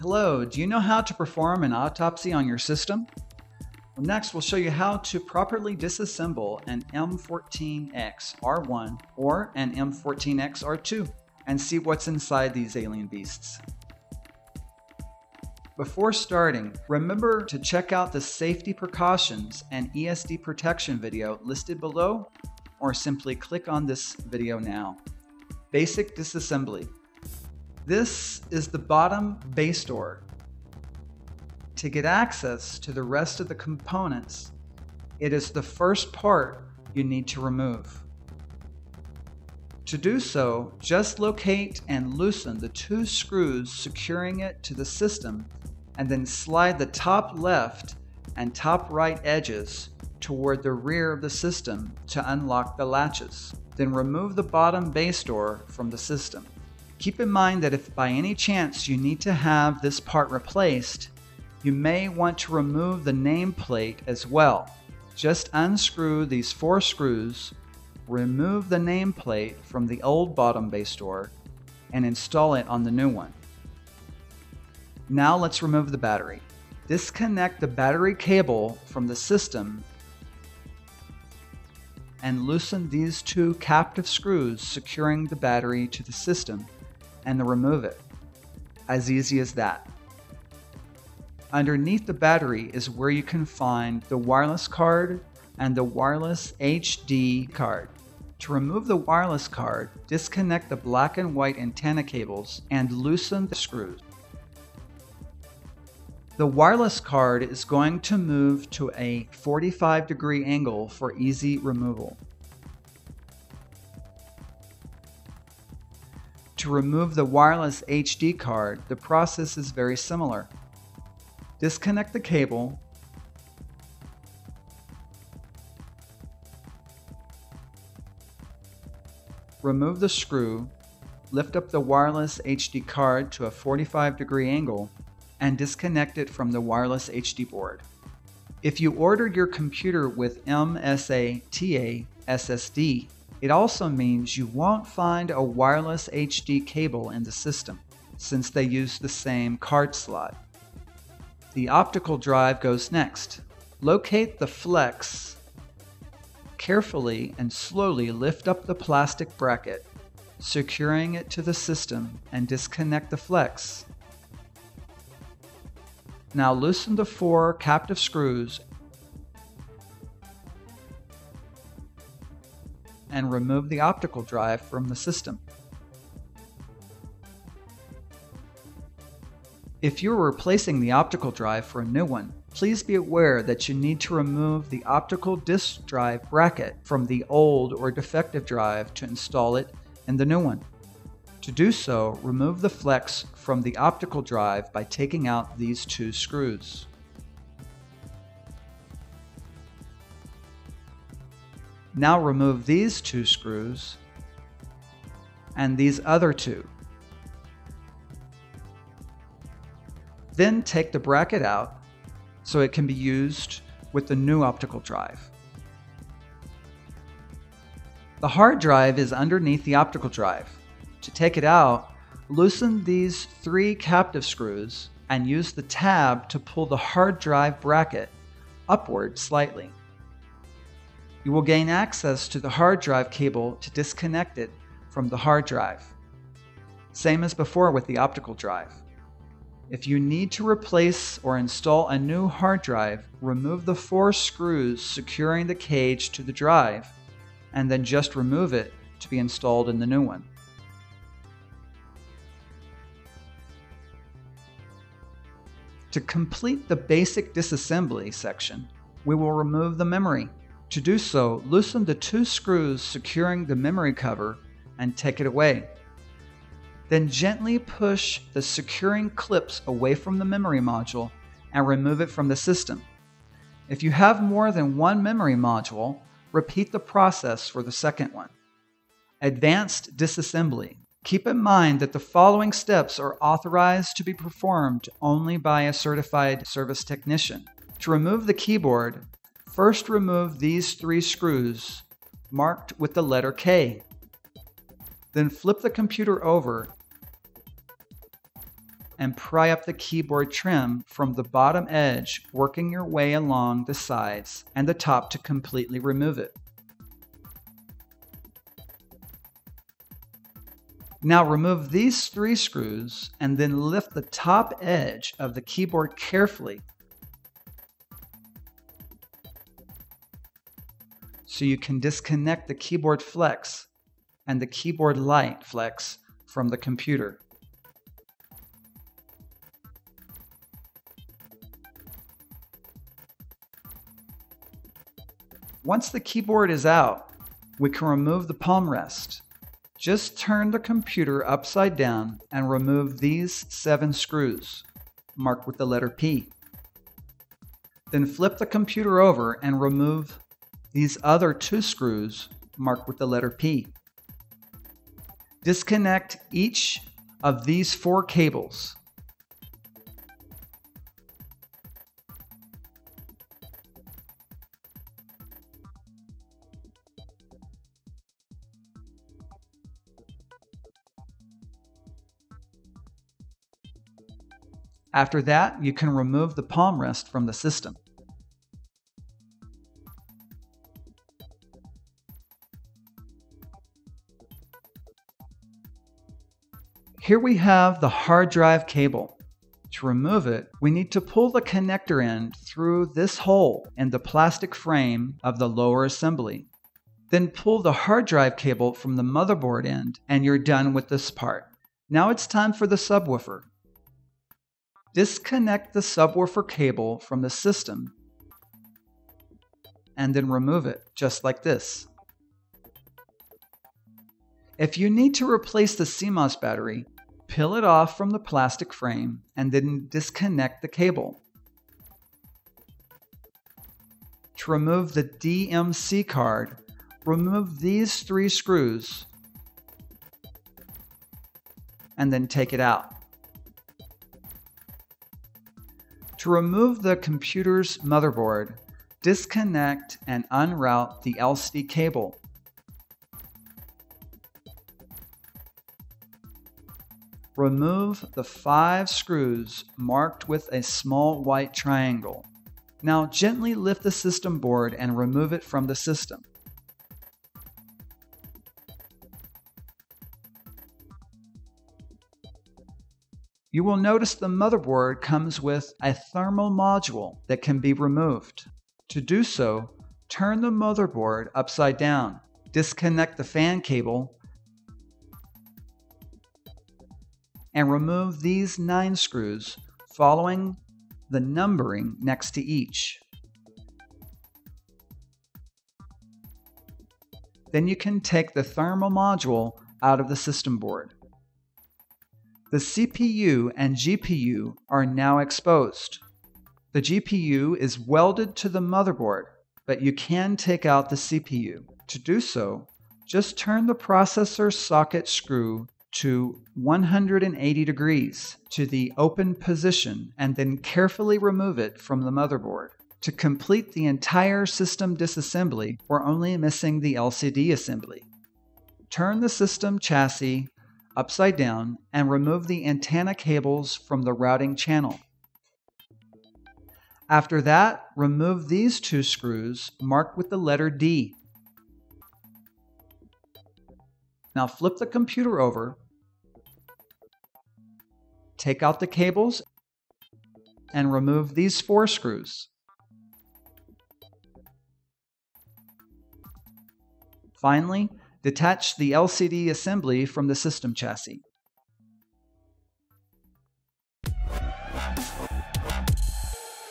Hello, do you know how to perform an autopsy on your system? Well, next, we'll show you how to properly disassemble an M14X R1 or an M14X R2 and see what's inside these alien beasts. Before starting, remember to check out the safety precautions and ESD protection video listed below, or simply click on this video now. Basic disassembly. This is the bottom base door. To get access to the rest of the components, it is the first part you need to remove. To do so, just locate and loosen the two screws securing it to the system, and then slide the top left and top right edges toward the rear of the system to unlock the latches. Then remove the bottom base door from the system. Keep in mind that if by any chance you need to have this part replaced, you may want to remove the nameplate as well. Just unscrew these four screws, remove the nameplate from the old bottom base door, and install it on the new one. Now let's remove the battery. Disconnect the battery cable from the system and loosen these two captive screws securing the battery to the system and remove it. As easy as that. Underneath the battery is where you can find the wireless card and the wireless HD card. To remove the wireless card, disconnect the black and white antenna cables and loosen the screws. The wireless card is going to move to a 45-degree angle for easy removal. To remove the wireless HD card, the process is very similar. Disconnect the cable, remove the screw, lift up the wireless HD card to a 45-degree angle, and disconnect it from the wireless HD board. If you ordered your computer with mSATA SSD, it also means you won't find a wireless HD cable in the system, since they use the same card slot. The optical drive goes next. Locate the flex. Carefully and slowly lift up the plastic bracket, securing it to the system, and disconnect the flex. Now loosen the four captive screws and remove the optical drive from the system. If you're replacing the optical drive for a new one, please be aware that you need to remove the optical disk drive bracket from the old or defective drive to install it in the new one. To do so, remove the flex from the optical drive by taking out these two screws. Now remove these two screws and these other two. Then take the bracket out so it can be used with the new optical drive. The hard drive is underneath the optical drive. To take it out, loosen these three captive screws and use the tab to pull the hard drive bracket upward slightly. You will gain access to the hard drive cable to disconnect it from the hard drive. Same as before with the optical drive. If you need to replace or install a new hard drive, remove the four screws securing the cage to the drive, and then just remove it to be installed in the new one. To complete the basic disassembly section, we will remove the memory. To do so, loosen the two screws securing the memory cover and take it away. Then gently push the securing clips away from the memory module and remove it from the system. If you have more than one memory module, repeat the process for the second one. Advanced disassembly. Keep in mind that the following steps are authorized to be performed only by a certified service technician. To remove the keyboard, first remove these three screws marked with the letter K. Then flip the computer over and pry up the keyboard trim from the bottom edge, working your way along the sides and the top to completely remove it. Now remove these three screws and then lift the top edge of the keyboard carefully so you can disconnect the keyboard flex and the keyboard light flex from the computer. Once the keyboard is out, we can remove the palm rest. Just turn the computer upside down and remove these 7 screws, marked with the letter P. Then flip the computer over and remove these other 2 screws, marked with the letter P. Disconnect each of these 4 cables. After that, you can remove the palm rest from the system. Here we have the hard drive cable. To remove it, we need to pull the connector end through this hole in the plastic frame of the lower assembly. Then pull the hard drive cable from the motherboard end, and you're done with this part. Now it's time for the subwoofer. Disconnect the subwoofer cable from the system and then remove it, just like this. If you need to replace the CMOS battery, peel it off from the plastic frame and then disconnect the cable. To remove the DMC card, remove these 3 screws and then take it out. To remove the computer's motherboard, disconnect and unroute the LCD cable. Remove the 5 screws marked with a small white triangle. Now gently lift the system board and remove it from the system. You will notice the motherboard comes with a thermal module that can be removed. To do so, turn the motherboard upside down, disconnect the fan cable, and remove these 9 screws following the numbering next to each. Then you can take the thermal module out of the system board. The CPU and GPU are now exposed. The GPU is welded to the motherboard, but you can take out the CPU. To do so, just turn the processor socket screw to 180 degrees to the open position and then carefully remove it from the motherboard. To complete the entire system disassembly, we're only missing the LCD assembly. Turn the system chassis upside down and remove the antenna cables from the routing channel. After that, remove these 2 screws marked with the letter D. Now flip the computer over, take out the cables, and remove these 4 screws. Finally, detach the LCD assembly from the system chassis.